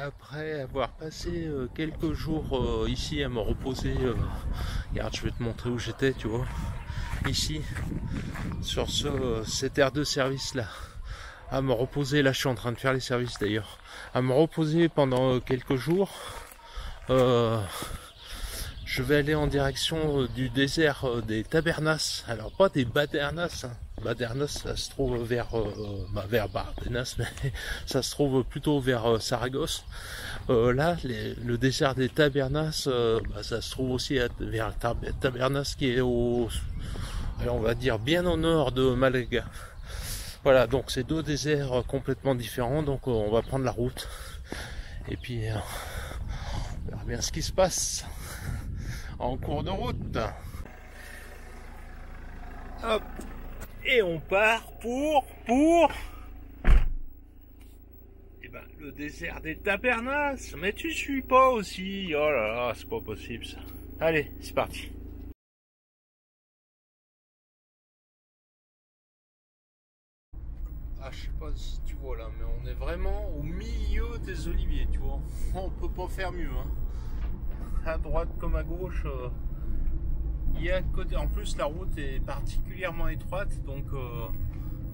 Après avoir passé quelques jours ici à me reposer, regarde, je vais te montrer où j'étais, tu vois, ici, sur cette aire de service là, à me reposer, là je suis en train de faire les services d'ailleurs, à me reposer pendant quelques jours, je vais aller en direction du désert des Tabernas, alors pas des Bardenas, hein. Bardenas, ça se trouve vers Bardenas, mais ça se trouve plutôt vers Saragosse. Là, le désert des Tabernas, ça se trouve aussi vers Tabernas, qui est on va dire, bien au nord de Malaga. Voilà, donc c'est deux déserts complètement différents, donc on va prendre la route. Et puis, on verra bien ce qui se passe en cours de route. Hop. Et on part pour le désert des Tabernas. Mais tu suis pas aussi. Oh là là, c'est pas possible ça. Allez, c'est parti. Ah, je sais pas si tu vois là, mais on est vraiment au milieu des oliviers, tu vois. On peut pas faire mieux, hein. À droite comme à gauche. En plus la route est particulièrement étroite, donc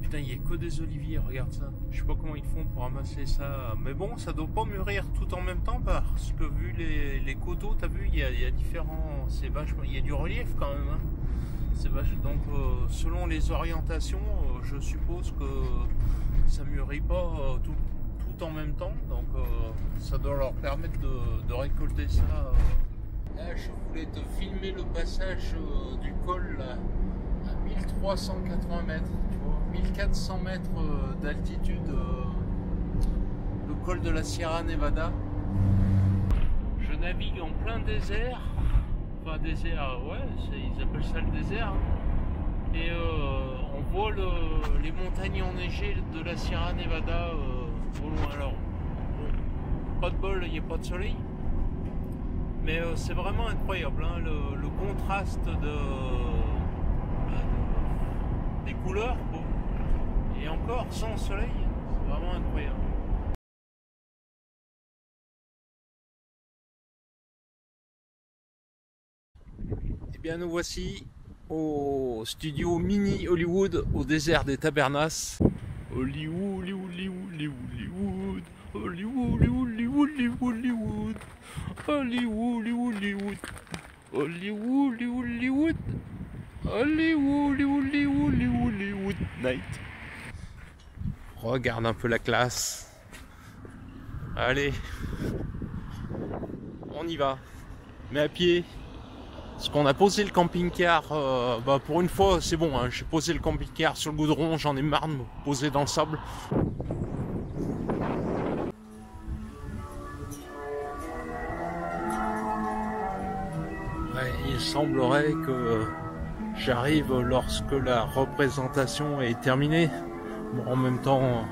putain, il n'y a que des oliviers, regarde ça. Je sais pas comment ils font pour ramasser ça, mais bon, ça doit pas mûrir tout en même temps parce que vu les coteaux, t'as vu, il y a différents, c'est vachement, il y a du relief quand même, hein. C'est vachement, donc selon les orientations, je suppose que ça mûrit pas tout en même temps, donc ça doit leur permettre de récolter ça. Là, je voulais te filmer le passage du col là, à 1380 mètres, tu vois, 1400 mètres d'altitude, le col de la Sierra Nevada. Je navigue en plein désert, enfin désert, ouais, ils appellent ça le désert, hein. Et on voit les montagnes enneigées de la Sierra Nevada au loin. Alors, pas de bol, il n'y a pas de soleil. Mais c'est vraiment incroyable, hein, le contraste des couleurs, quoi. Et encore sans soleil, c'est vraiment incroyable. Et bien nous voici au studio Mini Hollywood au désert des Tabernas. Hollywood, Hollywood, Hollywood, Hollywood, Hollywood, Hollywood, Hollywood, Hollywood, Hollywood, Hollywood, Hollywood night. Regarde un peu la classe. Allez, on y va. Mais à pied. Parce qu'on a posé le camping-car, pour une fois c'est bon, hein, j'ai posé le camping-car sur le goudron, j'en ai marre de me poser dans le sable. Ouais, il semblerait que j'arrive lorsque la représentation est terminée. Bon, en même temps,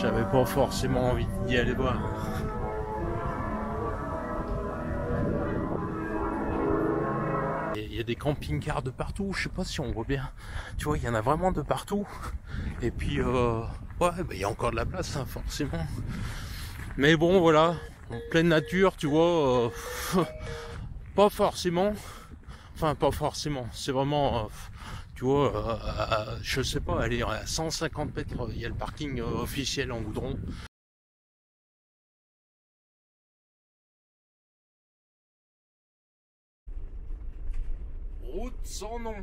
j'avais pas forcément envie d'y aller voir. Il y a des camping-cars de partout, je sais pas si on voit bien, tu vois, il y en a vraiment de partout, et puis il y a encore de la place, hein, forcément, mais bon, voilà, en pleine nature, tu vois, pas forcément, c'est vraiment, tu vois, je sais pas, allez, à 150 mètres, il y a le parking officiel en goudron. Route sans nom.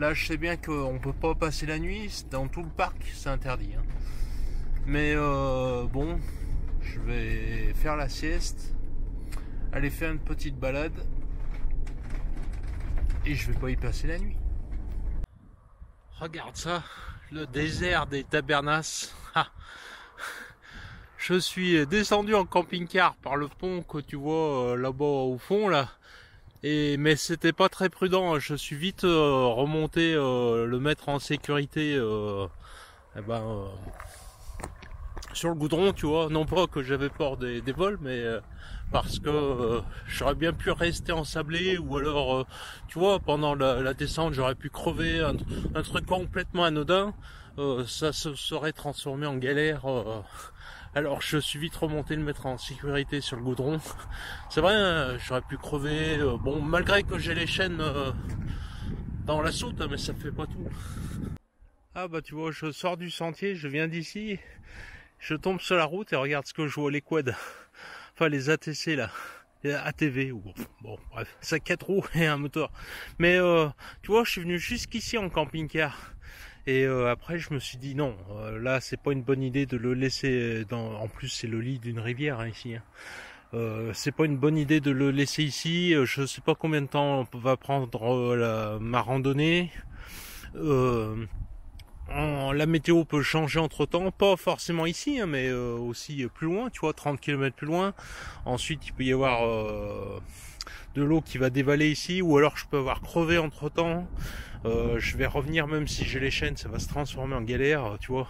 Là, je sais bien qu'on ne peut pas passer la nuit, dans tout le parc, c'est interdit, hein. Mais bon, je vais faire la sieste, aller faire une petite balade, et je vais pas y passer la nuit. Regarde ça, le désert des Tabernas. Ah, je suis descendu en camping-car par le pont que tu vois là-bas au fond là. mais c'était pas très prudent. Je suis vite remonté, le mettre en sécurité sur le goudron, tu vois. Non pas que j'avais peur des vols, mais parce que j'aurais bien pu rester ensablé, ou alors tu vois, pendant la descente j'aurais pu crever, un truc complètement anodin. Ça se serait transformé en galère. Alors je suis vite remonté le mettre en sécurité sur le goudron. C'est vrai, j'aurais pu crever. Bon, malgré que j'ai les chaînes dans la soute, mais ça fait pas tout. Ah bah tu vois, je sors du sentier, je viens d'ici, je tombe sur la route et regarde ce que je vois, les quads. Enfin les ATC là, les ATV, ou bon bref, ça a 4 roues et un moteur. Mais tu vois, je suis venu jusqu'ici en camping-car. Et après je me suis dit non, là c'est pas une bonne idée de le laisser dans... En plus c'est le lit d'une rivière hein, ici. Hein. C'est pas une bonne idée de le laisser ici. Je sais pas combien de temps va prendre ma randonnée. La météo peut changer entre temps, pas forcément ici, hein, mais aussi plus loin, tu vois, 30 km plus loin. Ensuite il peut y avoir de l'eau qui va dévaler ici, ou alors je peux avoir crevé entre temps. Je vais revenir, même si j'ai les chaînes, ça va se transformer en galère, tu vois.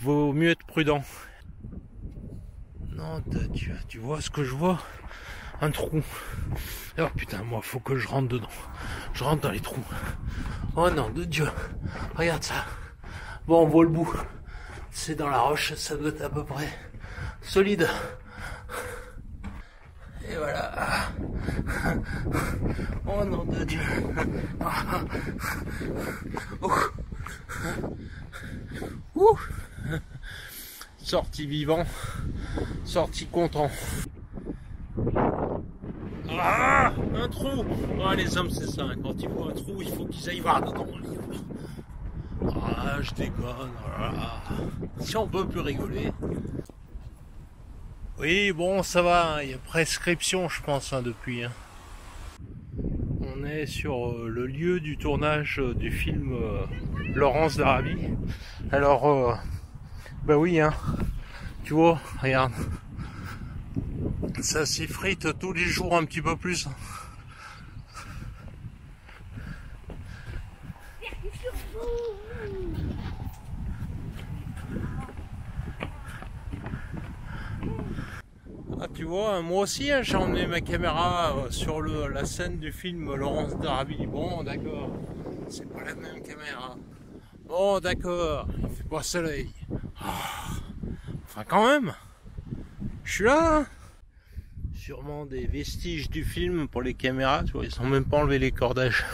Vaut mieux être prudent. Non, tu vois ce que je vois? Un trou. Oh putain, moi, faut que je rentre dedans. Je rentre dans les trous. Oh non, de Dieu. Regarde ça. Bon, on voit le bout. C'est dans la roche, ça doit être à peu près solide. Et voilà. Oh nom de Dieu. Ouh. Sorti vivant, sorti content. Ah, un trou. Ah, les hommes c'est ça, quand ils voient un trou, il faut qu'ils aillent voir dedans. Ah, je déconne. Ah. Si on peut plus rigoler. Oui, bon, ça va, il y a prescription, je pense, hein, depuis. Hein. On est sur le lieu du tournage du film Laurence d'Arabie. Alors, bah oui, hein, tu vois, regarde, ça s'effrite tous les jours un petit peu plus. Ah, tu vois, moi aussi hein, j'ai emmené ma caméra sur la scène du film Laurence d'Arabie. Bon d'accord, c'est pas la même caméra. Bon d'accord, il fait pas soleil. Oh, enfin quand même, je suis là hein. Sûrement des vestiges du film pour les caméras, tu vois, ils ont même pas enlevé les cordages.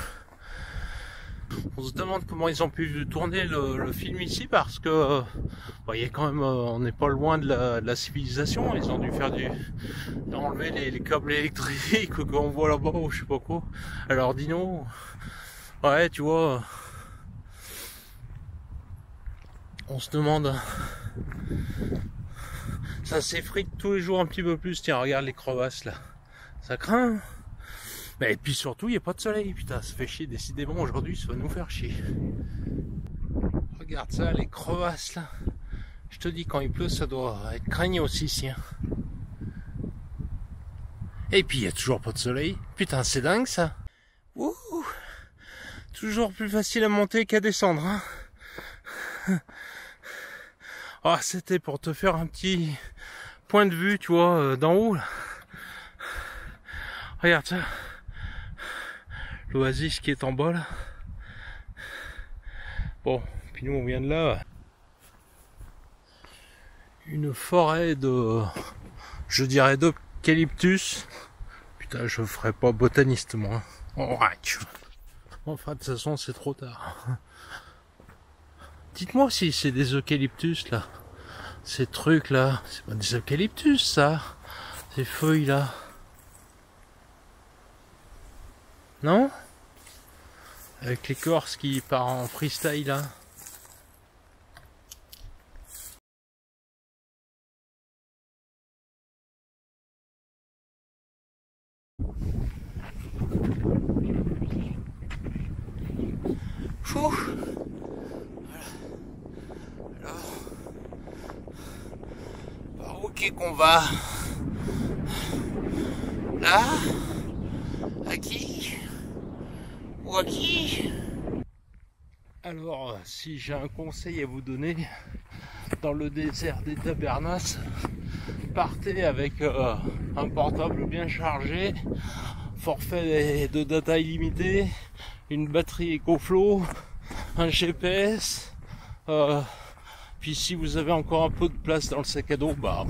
On se demande comment ils ont pu tourner le film ici, parce que bah, y a quand même, on n'est pas loin de la civilisation. Ils ont dû faire enlever les câbles électriques qu'on voit là-bas ou je sais pas quoi. Alors dis-nous, ouais tu vois, on se demande, ça s'effrite tous les jours un petit peu plus. Tiens regarde les crevasses là, ça craint. Mais et puis surtout, il n'y a pas de soleil, putain, ça fait chier, décidément, aujourd'hui, ça va nous faire chier. Regarde ça, les crevasses, là. Je te dis, quand il pleut, ça doit être craigné aussi, ici. Hein. Et puis, il n'y a toujours pas de soleil. Putain, c'est dingue, ça. Ouh, toujours plus facile à monter qu'à descendre. Hein. Oh, c'était pour te faire un petit point de vue, tu vois, d'en haut, là. Regarde ça. L'oasis qui est en bas là. Bon, puis nous on vient de là. Une forêt de, je dirais, d'eucalyptus. Putain, je ferai pas botaniste moi. Enfin, de toute façon c'est trop tard. Dites-moi si c'est des eucalyptus là. Ces trucs là, c'est pas des eucalyptus ça. Ces feuilles là. Non? Avec l'écorce qui part en freestyle là. Fou. Voilà. Alors, par où qu'on va? Là? Wacky. Alors, si j'ai un conseil à vous donner dans le désert des Tabernas, partez avec un portable bien chargé, forfait de data illimitée, une batterie EcoFlow, un GPS, puis si vous avez encore un peu de place dans le sac à dos, bah,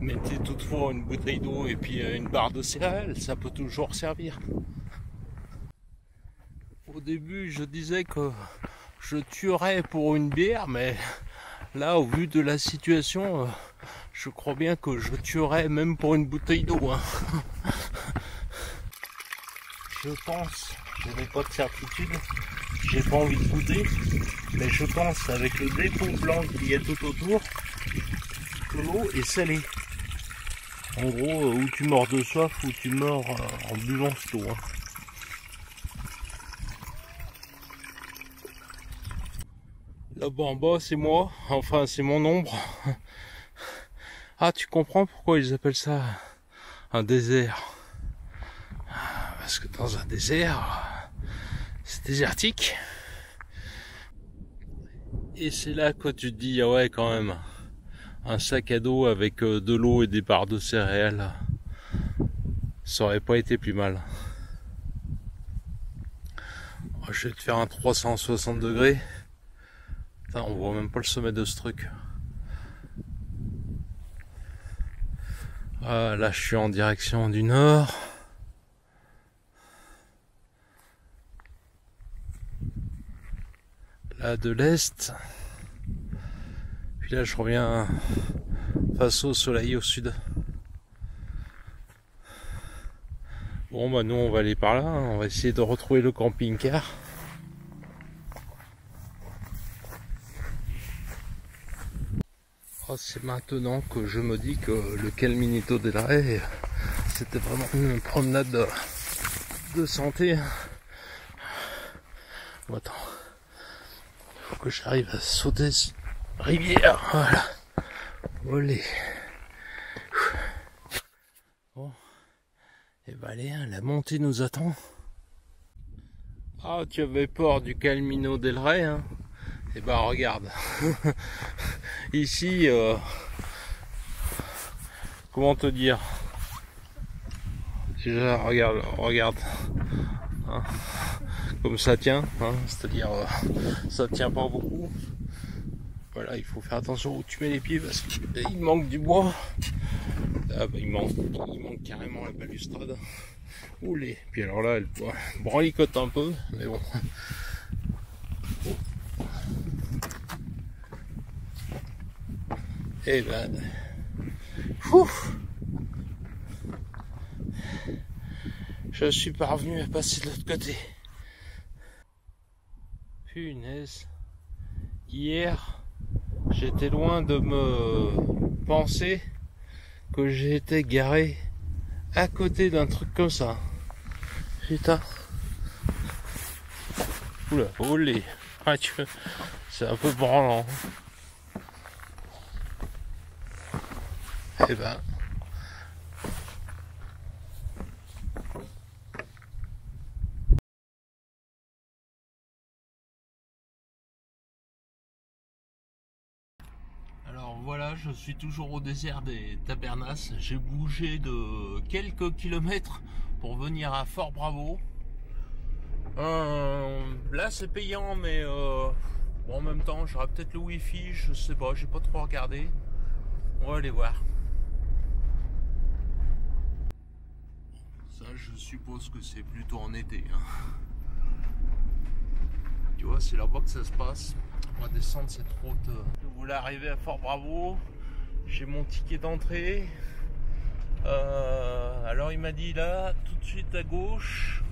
mettez toutefois une bouteille d'eau et puis une barre de céréales, ça peut toujours servir. Au début, je disais que je tuerais pour une bière, mais là, au vu de la situation, je crois bien que je tuerais même pour une bouteille d'eau, hein. Je pense, je n'ai pas de certitude, j'ai pas envie de goûter, mais je pense avec le dépôt blanc qu'il y a tout autour, que l'eau est salée. En gros, ou tu meurs de soif, ou tu meurs en buvant cette eau, hein. Là-bas en bas, c'est moi, enfin c'est mon ombre. Ah, tu comprends pourquoi ils appellent ça un désert. Parce que dans un désert, c'est désertique. Et c'est là que tu te dis, ah ouais quand même, un sac à dos avec de l'eau et des barres de céréales, ça aurait pas été plus mal. Je vais te faire un 360 degrés. Putain, on voit même pas le sommet de ce truc. Là, je suis en direction du nord. Là, de l'est. Puis là, je reviens face au soleil au sud. Bon, bah, nous, on va aller par là. On va essayer de retrouver le camping-car. C'est maintenant que je me dis que le Calminito del Rey, c'était vraiment une promenade de santé. Bon, attends, il faut que j'arrive à sauter cette rivière. Voilà. Olé. Bon, et ben allez, la montée nous attend. Ah, tu avais peur du Calminito del Rey, hein? Et ben regarde. Ici, comment te dire, déjà regarde, hein, comme ça tient, hein, c'est-à-dire ça tient pas beaucoup. Voilà, il faut faire attention où tu mets les pieds parce qu'il manque du bois. Ah, bah, il manque carrément la balustrade. Oulé, puis alors là, elle branlicote un peu, mais bon. Et ben, ouf, je suis parvenu à passer de l'autre côté. Punaise, hier, j'étais loin de me penser que j'étais garé à côté d'un truc comme ça. Putain. Oula, olé. Ah, c'est un peu branlant. Eh ben, alors voilà, je suis toujours au désert des Tabernas. J'ai bougé de quelques kilomètres pour venir à Fort Bravo. Là c'est payant, mais bon, en même temps j'aurai peut-être le wifi, je sais pas, j'ai pas trop regardé. On va aller voir. Ça, je suppose que c'est plutôt en été, hein. Tu vois, c'est là-bas que ça se passe. On va descendre cette route. Voilà, arrivé à Fort Bravo. J'ai mon ticket d'entrée. Alors, il m'a dit là, tout de suite à gauche.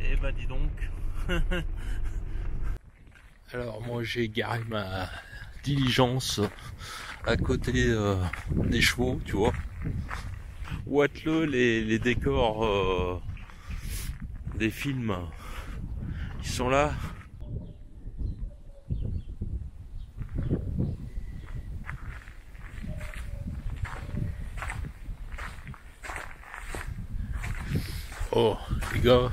Et bah, dis donc. Alors, moi, j'ai garé ma diligence à côté des chevaux, tu vois. Ouate-le, les décors des films, ils sont là. Oh, les gars,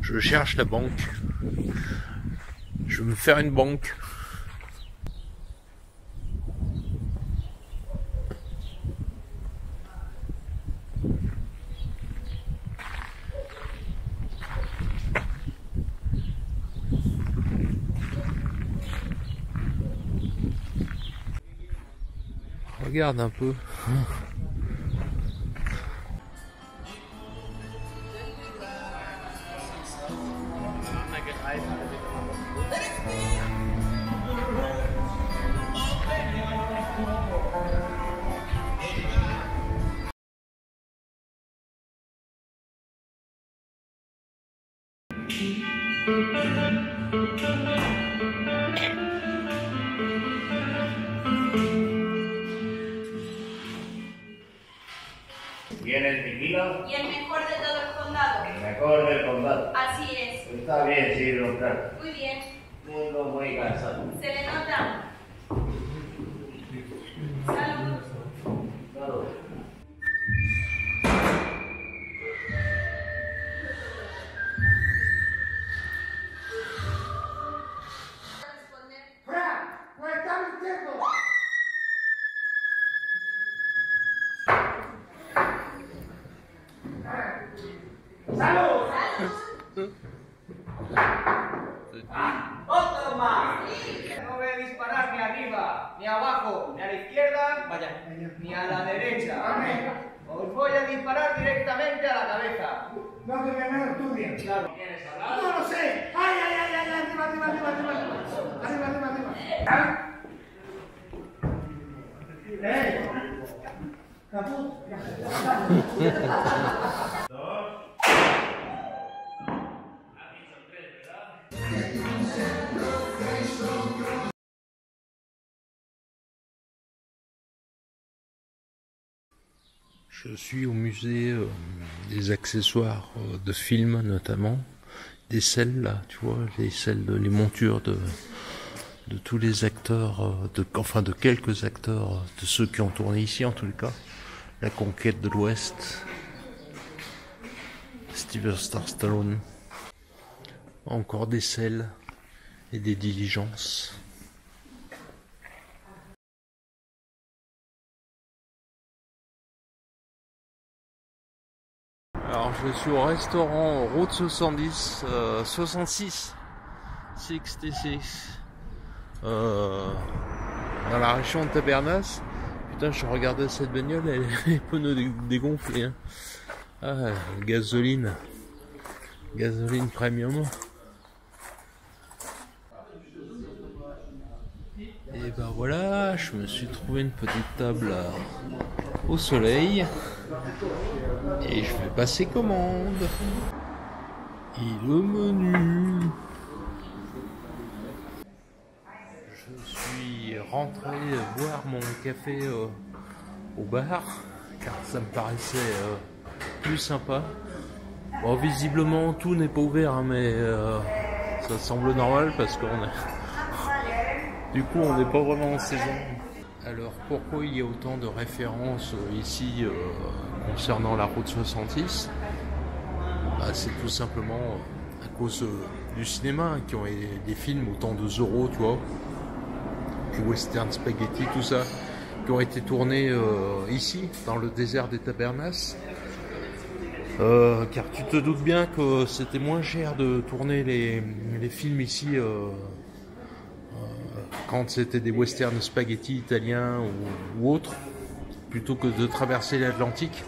je cherche la banque. Je vais me faire une banque. Regarde un peu. ¿Vienes vigila? Y el mejor de todo el condado. El mejor del condado. Así es. Está bien, sí, doctor. Muy bien. Mundo muy cansado. Se le nota. Salud. Salud. Ni abajo, ni a la izquierda, vaya, ni a la derecha. Os voy a disparar directamente a la cabeza. No, que me lo estudien. Claro. ¿Quieres hablar? No lo sé. ¡Ay, ay, ay, ay! ¡Arriba, arriba, arriba, arriba! ¡Arriba, arriba, arriba! ¿Ah? ¡Eh! ¡Caput! ¡Dos! Je suis au musée des accessoires de films, notamment des selles là, tu vois, les selles, les montures de tous les acteurs, de quelques acteurs, de ceux qui ont tourné ici en tout cas, La Conquête de l'Ouest, Sylvester Stallone, encore des selles et des diligences. Alors je suis au restaurant Route 70, 66, 66, dans la région de Tabernas. Putain, je regardais cette bagnole, elle est pneus dégonflés. Hein. Ah, gasoline, gasoline premium. Et ben voilà, je me suis trouvé une petite table au soleil. Et je vais passer commande. Et le menu. Je suis rentré boire mon café au bar, car ça me paraissait plus sympa. Bon, visiblement tout n'est pas ouvert, hein, mais ça semble normal parce qu'on est... Du coup on n'est pas vraiment en saison. Alors pourquoi il y a autant de références ici concernant la route 66? Bah, c'est tout simplement à cause du cinéma, hein, qui ont des films autant de Zorro, tu vois, puis Western Spaghetti, tout ça, qui ont été tournés ici, dans le désert des Tabernas. Car tu te doutes bien que c'était moins cher de tourner les films ici. Quand c'était des westerns spaghetti italiens ou autres, plutôt que de traverser l'Atlantique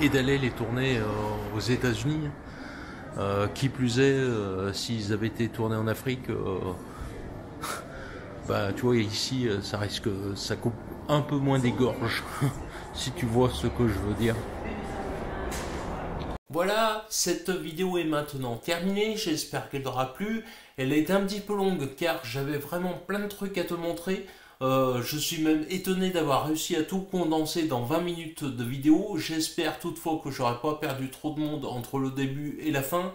et d'aller les tourner aux États-Unis, qui plus est, s'ils avaient été tournés en Afrique, bah tu vois ici ça coupe un peu moins des gorges, si tu vois ce que je veux dire. Voilà, cette vidéo est maintenant terminée, j'espère qu'elle t'aura plu. Elle est un petit peu longue car j'avais vraiment plein de trucs à te montrer. Je suis même étonné d'avoir réussi à tout condenser dans 20 minutes de vidéo. J'espère toutefois que j'aurai pas perdu trop de monde entre le début et la fin.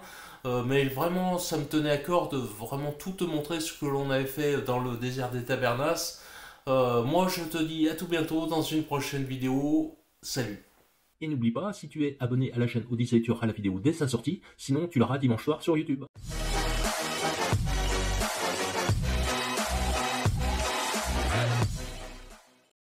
Mais vraiment, ça me tenait à cœur de vraiment tout te montrer ce que l'on avait fait dans le désert des Tabernas. Moi, je te dis à tout bientôt dans une prochaine vidéo. Salut! Et n'oublie pas, si tu es abonné à la chaîne Odyssey, tu auras la vidéo dès sa sortie, sinon tu l'auras dimanche soir sur YouTube.